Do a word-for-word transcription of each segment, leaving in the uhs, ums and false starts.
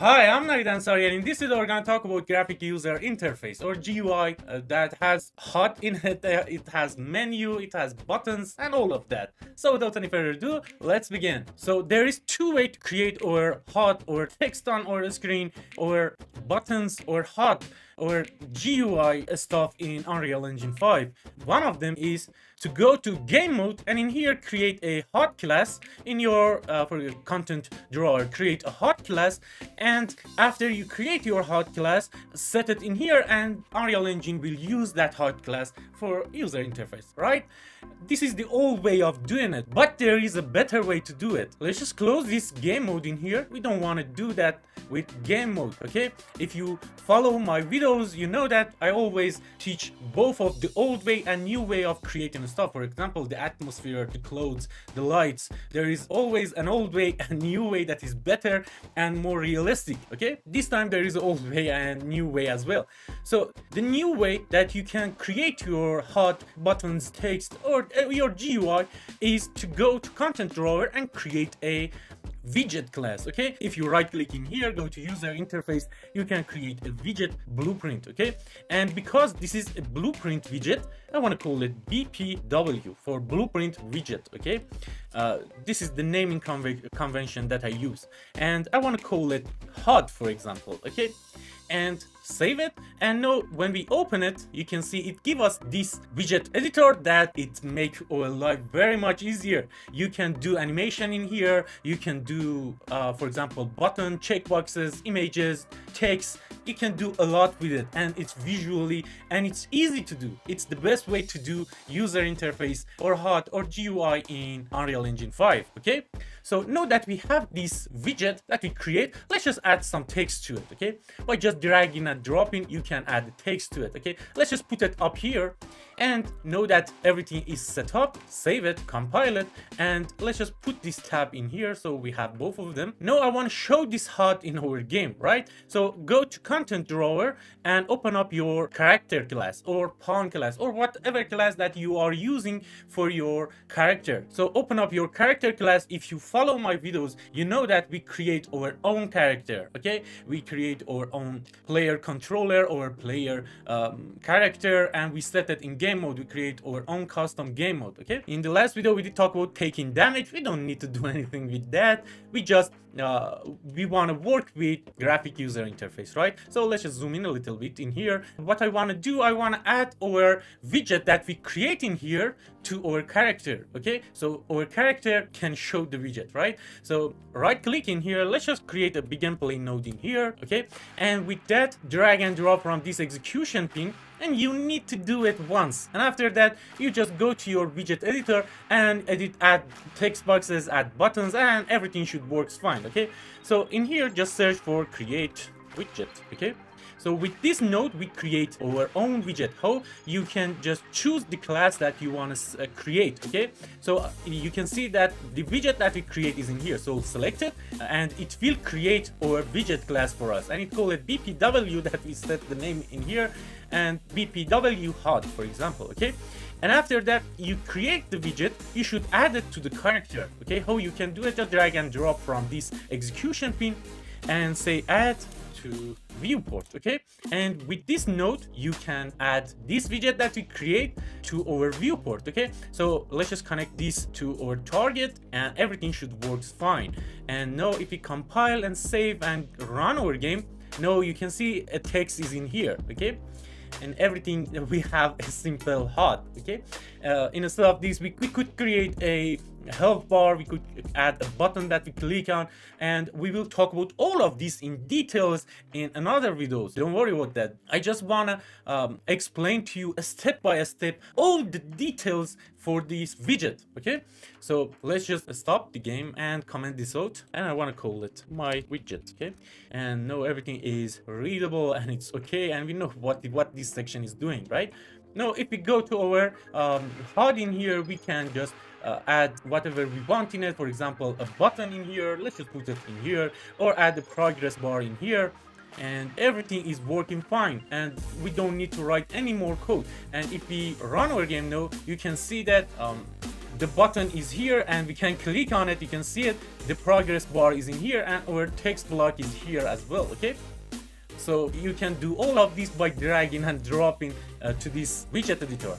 Hi, I'm Navid Ansari, and in this video we're going to talk about graphic user interface, or G U I, uh, that has H U D in it. Uh, it has menu, it has buttons, and all of that. So without any further ado, let's begin. So there is two ways to create or H U D, or text on or screen, or buttons, or H U D, or G U I stuff in Unreal Engine five. One of them is to go to game mode and in here create a H U D class in your uh, for your content drawer. Create a H U D class, and after you create your H U D class, set it in here, and Unreal Engine will use that H U D class for user interface, right? This is the old way of doing it, but there is a better way to do it. Let's just close this game mode in here. We don't want to do that with game mode, okay? If you follow my video, you know that I always teach both of the old way and new way of creating stuff. For example, the atmosphere, the clothes, the lights. There is always an old way and new way that is better and more realistic, okay? This time there is an old way and new way as well. So the new way that you can create your H U D, buttons, text, or your G U I is to go to content drawer and create a widget class, okay? If you right click in here, go to user interface, you can create a widget blueprint, okay? And because this is a blueprint widget, I want to call it B P W for blueprint widget, okay? Uh, this is the naming conve convention that I use, and I want to call it H U D, for example, okay? And save it, and now when we open it, you can see it give us this widget editor that it makes our life very much easier. You can do animation in here, you can do uh, for example button, checkboxes, images, text. You can do a lot with it, and it's visually and it's easy to do. It's the best way to do user interface or H U D or G U I in Unreal Engine five, okay? So now that we have this widget that we create, let's just add some text to it, okay? By just dragging and dropping, you can add the text to it, okay? Let's just put it up here, and know that everything is set up. Save it, compile it, and let's just put this tab in here so we have both of them. Now I want to show this H U D in our game, right? So go to content drawer and open up your character class or pawn class or whatever class that you are using for your character. So open up your character class. If you follow my videos, you know that we create our own character, okay? We create our own player controller or player um, character, and we set it in game mode. We create our own custom game mode, okay? In the last video we did talk about taking damage. We don't need to do anything with that. We just uh, we want to work with graphic user interface, right? So let's just zoom in a little bit in here. What I want to do, I want to add our widget that we create in here to our character, okay? So our character can show the widget, right? So right click in here, let's just create a begin play node in here, okay? And with that, drag and drop from this execution pin, and you need to do it once, and after that you just go to your widget editor and edit, add text boxes, add buttons, and everything should work fine, okay? So in here just search for create widget, okay? So with this node we create our own widget. How? You can just choose the class that you want to uh, create, okay? So uh, you can see that the widget that we create is in here, so select it and it will create our widget class for us, and it call it B P W that we set the name in here, and B P W H U D, for example, okay? And after that you create the widget, you should add it to the character, okay? How you can do it, just drag and drop from this execution pin and say add to viewport, okay? And with this node you can add this widget that we create to our viewport, okay? So let's just connect this to our target, and everything should work fine. And now if we compile and save and run our game, now you can see a text is in here, okay? And everything, we have a simple H U D, okay? Uh, instead of this, we, we could create a help bar, we could add a button that we click on, and we will talk about all of this in details in another videos. Don't worry about that. I just wanna um, explain to you step by step all the details for this widget, okay? So let's just stop the game and comment this out, and I want to call it my widget, okay? And now everything is readable and it's okay, and we know what what this section is doing, right? Now if we go to our um, H U D in here, we can just Uh, add whatever we want in it. For example, a button in here, let's just put it in here, or add the progress bar in here, and everything is working fine, and we don't need to write any more code. And if we run our game now, you can see that um, the button is here and we can click on it. You can see it, the progress bar is in here and our text block is here as well. Okay, so you can do all of this by dragging and dropping uh, to this widget editor.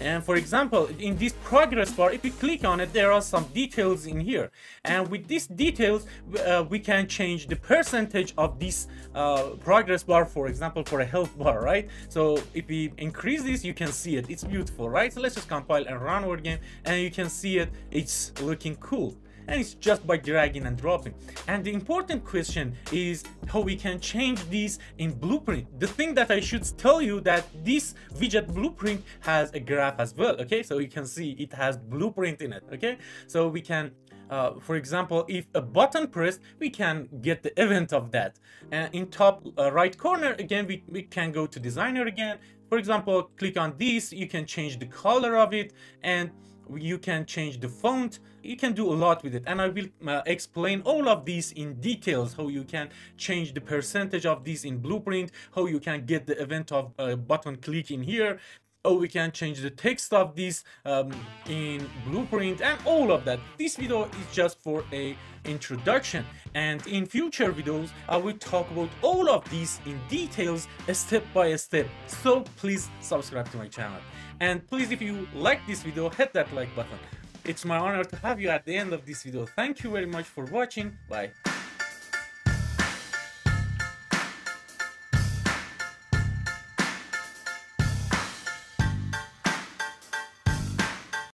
And for example, in this progress bar, if you click on it, there are some details in here, and with these details uh, we can change the percentage of this uh, progress bar, for example, for a health bar, right? So if we increase this, you can see it, it's beautiful, right? So let's just compile and run our game, and you can see it, it's looking cool. And it's just by dragging and dropping. And the important question is how we can change these in Blueprint. The thing that I should tell you that this widget Blueprint has a graph as well, okay? So you can see it has Blueprint in it, okay? So we can, uh, for example, if a button pressed, we can get the event of that. And in top uh, right corner, again, we, we can go to Designer again. For example, click on this, you can change the color of it, and you can change the font. You can do a lot with it, and I will uh, explain all of these in details, how you can change the percentage of these in Blueprint, how you can get the event of uh, button click in here, or we can change the text of this um, in Blueprint, and all of that. This video is just for a introduction, and in future videos I will talk about all of these in details, step by step. So please subscribe to my channel, and please, if you like this video, hit that like button. It's my honor to have you at the end of this video. Thank you very much for watching. Bye.